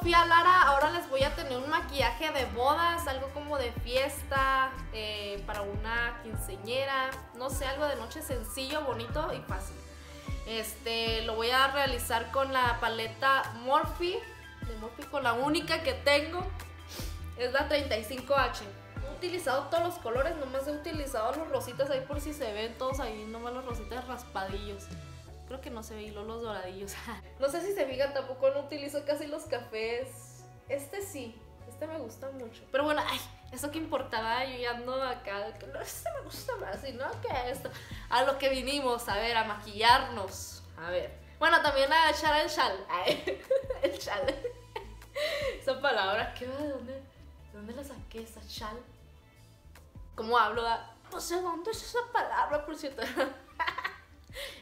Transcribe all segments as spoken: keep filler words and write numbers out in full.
fui a Lara, ahora les voy a tener un maquillaje de bodas, algo como de fiesta, eh, para una quinceañera, no sé, algo de noche sencillo, bonito y fácil. Este, lo voy a realizar con la paleta Morphe, de Morphe, con la única que tengo, es la treinta y cinco H. No he utilizado todos los colores, nomás he utilizado los rositas ahí por si se ven todos ahí, nomás los rositas raspadillos. Creo que no se ve, y los doradillos. No sé si se fijan, tampoco no utilizo casi los cafés. Este sí, este me gusta mucho. Pero bueno, ay, eso que importaba, yo ya ando acá. No, este me gusta más, sino que esto. A lo que vinimos, a ver, a maquillarnos. A ver. Bueno, también a echar el chal. Ay, el chal. Esa palabra, ¿qué va? ¿De dónde, ¿de dónde la saqué esa chal? ¿Cómo hablo? Da? No sé dónde es esa palabra, por cierto.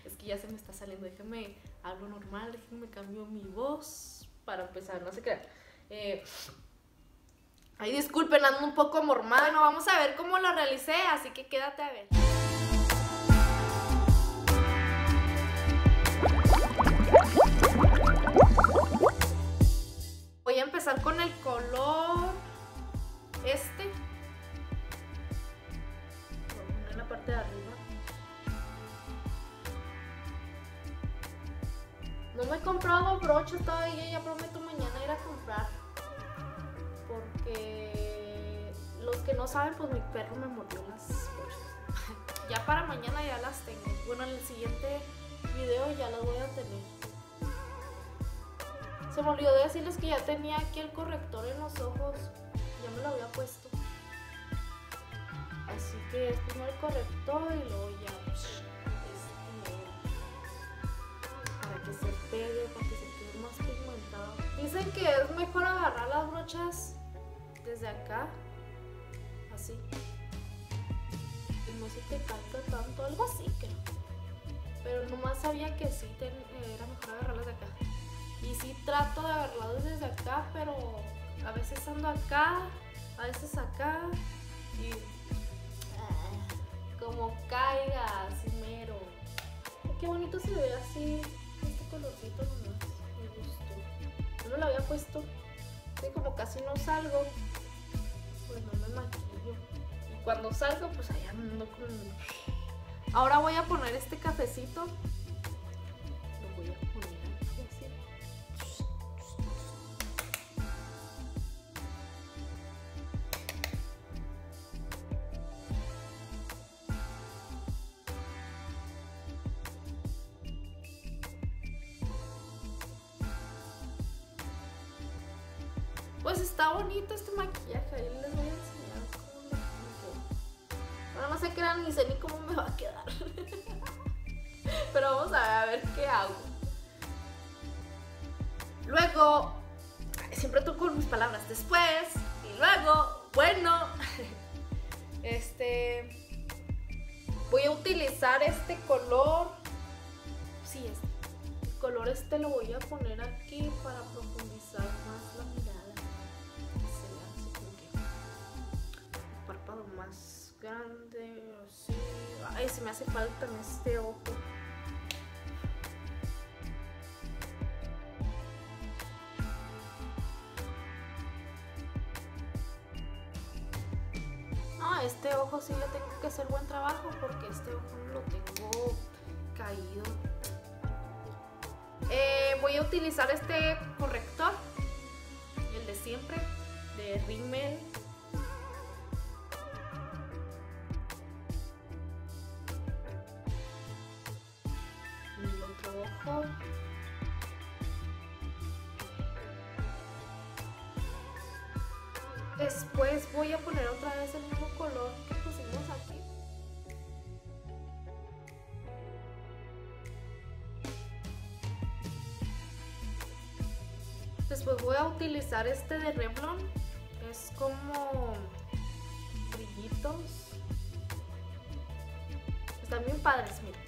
Es que ya se me está saliendo, déjenme hablo normal, déjenme cambio mi voz para empezar, no se crean. Eh, ay, disculpen, ando un poco mormada. Bueno, vamos a ver cómo lo realicé, así que quédate a ver. Voy a empezar con el color este. Voy a poner en la parte de arriba. No me he comprado broches todavía, ya prometo mañana ir a comprar. Porque los que no saben, pues mi perro me mordió las broches. Ya para mañana ya las tengo. Bueno, en el siguiente video ya las voy a tener. Se me olvidó de decirles que ya tenía aquí el corrector en los ojos. Ya me lo había puesto. Así que es primero el corrector y luego ya. Que se pegue, para que se quede más pigmentado. Dicen que es mejor agarrar las brochas desde acá, así, y no se te canta tanto, algo así creo. Pero nomás sabía que sí ten, era mejor agarrarlas de acá. Y sí trato de agarrarlas desde acá, pero a veces ando acá, a veces acá, y ah, como caiga, así mero. Qué bonito se ve así. Colorcito nomás, me gustó. Yo no lo había puesto, sí, como casi no salgo, pues no me maquillo. Y cuando salgo, pues allá ando con. Ahora voy a poner este cafecito. Lo voy a poner aquí así. Pues está bonito este maquillaje, ahí les voy a enseñar cómo me queda. Bueno, no sé qué era, ni sé ni cómo me va a quedar. Pero vamos a ver, a ver qué hago. Luego, siempre toco mis palabras después, y luego, bueno, este, voy a utilizar este color, sí, este, el color este lo voy a poner aquí para profundizar más la mirada. Más grande, así. Ay, se me hace falta en este ojo. No, este ojo sí le tengo que hacer buen trabajo porque este ojo lo tengo caído. Eh, voy a utilizar este corrector, el de siempre, de Rimmel. Ojo. Después voy a poner otra vez el mismo color que pusimos aquí. Después voy a utilizar este de Revlon, es como brillitos, están bien padres, miren.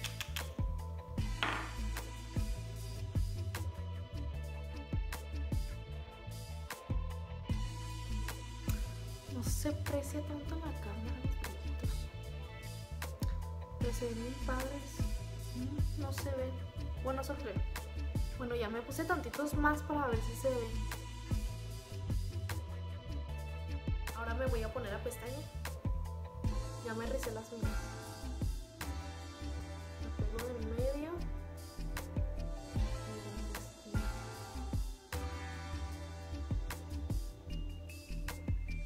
No se aprecia tanto en la cámara los brillitos, pero se ven muy padres. No se ven, bueno, eso creo. Bueno, ya me puse tantitos más para ver si se ven. voy a poner la pestaña. Ya me rizé las mías. La pongo en medio.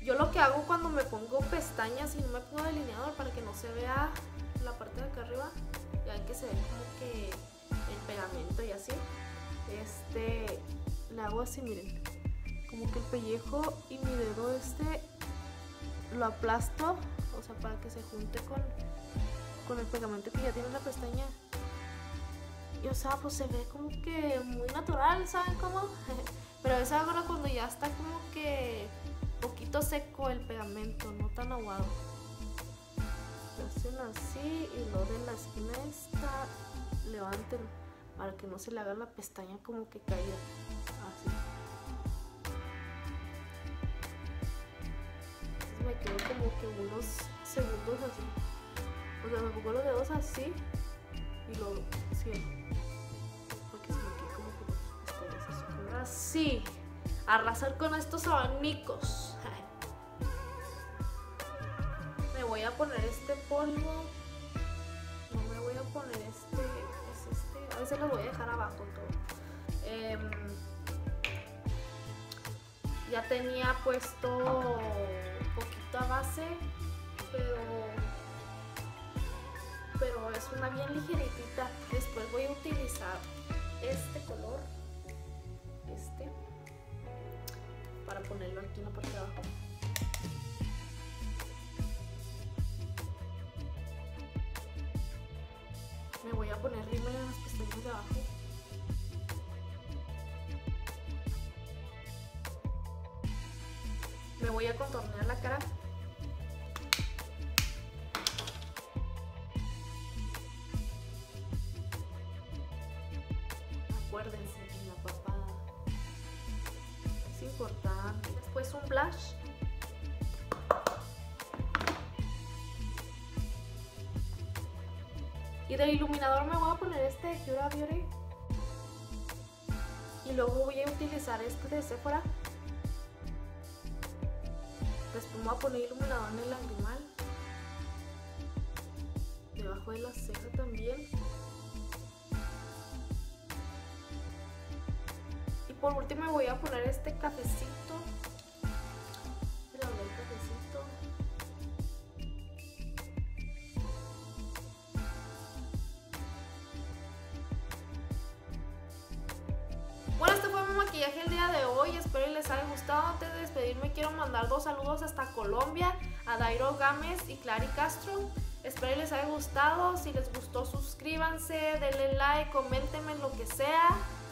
Yo lo que hago cuando me pongo pestañas y no me pongo delineador, para que no se vea la parte de acá arriba, ya ven que se ve como que el pegamento y así, este, le hago así, miren, como que el pellejo y mi dedo este lo aplasto, o sea, para que se junte con, con el pegamento que ya tiene la pestaña. Y o sea, pues se ve como que muy natural, ¿saben cómo? Pero eso hago cuando ya está como que poquito seco el pegamento, no tan aguado. Lo hacen así y lo de la esquina esta levanten para que no se le haga la pestaña como que caída. Así. Entonces me quedo como que unos segundos así. O sea, me pongo los dedos así y lo cierro. Porque se me queda como que los pestañas así. Así. Arrasar con estos abanicos. Me voy a poner este polvo. No me voy a poner este. Es este. A veces lo voy a dejar abajo todo. Eh, ya tenía puesto poquita base, pero pero es una bien ligeritita. Después voy a utilizar este color. Este. Para ponerlo aquí en la parte de abajo. Me voy a poner Rimmel en las pestañas de abajo. Me voy a contornear la cara. Acuérdense que la papada es importante. Después un blush. Y de iluminador me voy a poner este de Kira Beauty. Y luego voy a utilizar este de Sephora. Después me voy a poner iluminador en el lagrimal. Debajo de la ceja también. Y por último me voy a poner este cafecito. Maquillaje el día de hoy, espero les haya gustado. Antes de despedirme quiero mandar dos saludos hasta Colombia, a Dairo Gámez y Clary Castro. Espero les haya gustado, si les gustó suscríbanse, denle like, coméntenme lo que sea,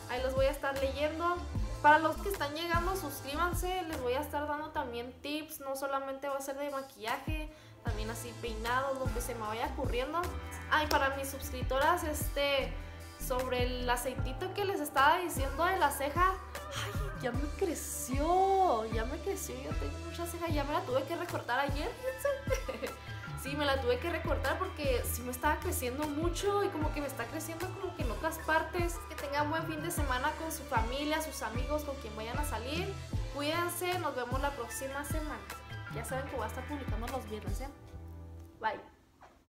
ahí los voy a estar leyendo. Para los que están llegando suscríbanse, les voy a estar dando también tips, no solamente va a ser de maquillaje, también así peinados, lo que se me vaya ocurriendo. Ay, ah, para mis suscriptoras, este... sobre el aceitito que les estaba diciendo de la ceja. Ay, ya me creció. Ya me creció. Yo tengo mucha ceja. Ya me la tuve que recortar ayer. Fíjense. Sí, me la tuve que recortar porque sí me estaba creciendo mucho. Y como que me está creciendo como que en otras partes. Que tengan buen fin de semana con su familia, sus amigos, con quien vayan a salir. Cuídense. Nos vemos la próxima semana. Ya saben que voy a estar publicando los viernes, ¿eh? Bye.